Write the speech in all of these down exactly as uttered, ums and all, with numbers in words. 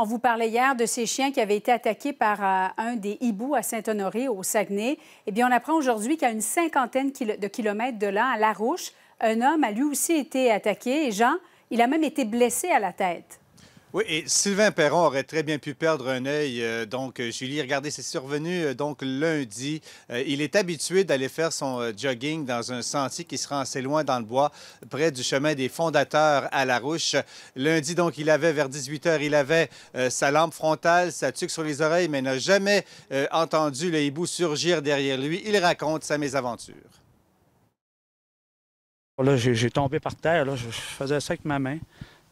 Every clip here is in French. On vous parlait hier de ces chiens qui avaient été attaqués par euh, un des hiboux à Saint-Honoré, au Saguenay. Eh bien, on apprend aujourd'hui qu'à une cinquantaine de kilomètres de là, à Larouche, un homme a lui aussi été attaqué. Et Jean, il a même été blessé à la tête. Oui, et Sylvain Perron aurait très bien pu perdre un œil. Euh, donc, Julie, regardez, c'est survenu euh, donc lundi. Euh, il est habitué d'aller faire son euh, jogging dans un sentier qui se rend assez loin dans le bois, près du chemin des fondateurs à Larouche. Lundi, donc, il avait, vers dix-huit heures, il avait euh, sa lampe frontale, sa tuque sur les oreilles, mais n'a jamais euh, entendu le hibou surgir derrière lui. Il raconte sa mésaventure. Là, j'ai tombé par terre. Là, je faisais ça avec ma main.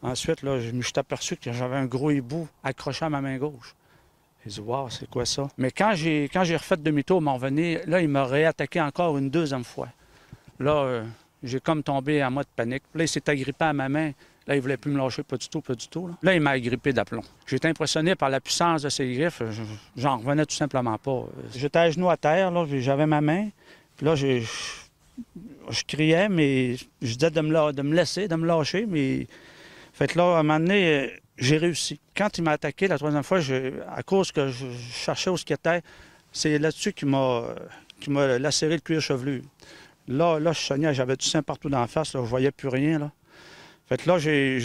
Ensuite, là, je me suis aperçu que j'avais un gros hibou accroché à ma main gauche. J'ai dit, waouh, c'est quoi ça? Mais quand j'ai quand j'ai refait demi-tour, m'en revenait, là, il m'a réattaqué encore une deuxième fois. Là, euh, j'ai comme tombé en mode panique. Là, il s'est agrippé à ma main. Là, il ne voulait plus me lâcher, pas du tout, pas du tout. Là, là il m'a agrippé d'aplomb. J'ai été impressionné par la puissance de ses griffes. J'en revenais tout simplement pas. J'étais à genoux à terre, là, j'avais ma main. Puis là, j'ai... je criais, mais je disais de me, la... de me laisser, de me lâcher, mais... Fait que là, à un moment donné, j'ai réussi. Quand il m'a attaqué la troisième fois, je, à cause que je cherchais où ce qu'il était, c'est là-dessus qu'il m'a qu'il m'a lacéré le cuir chevelu. Là, là, je saignais, j'avais du sang partout dans la face, là, je voyais plus rien. Là. Fait que là, j'ai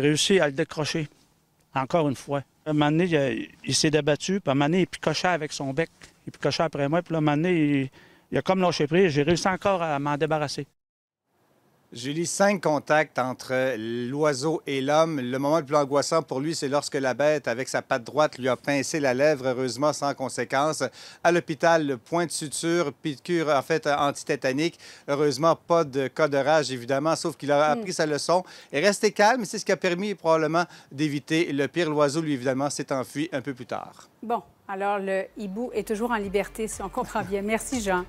réussi à le décrocher, encore une fois. À un moment donné, il, il s'est débattu, puis à un moment donné, il picochait avec son bec. Il picochait après moi, puis là, à un moment donné, il, il a comme lâché prise. J'ai réussi encore à m'en débarrasser. Julie, cinq contacts entre l'oiseau et l'homme. Le moment le plus angoissant pour lui, c'est lorsque la bête, avec sa patte droite, lui a pincé la lèvre, heureusement sans conséquence. À l'hôpital, point de suture, piqûre en fait antitétanique. Heureusement, pas de cas de rage, évidemment, sauf qu'il a appris mm. sa leçon. Et resté calme, c'est ce qui a permis probablement d'éviter le pire. L'oiseau, lui, évidemment, s'est enfui un peu plus tard. Bon, alors le hibou est toujours en liberté, si on comprend bien. Merci, Jean.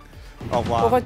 Au revoir.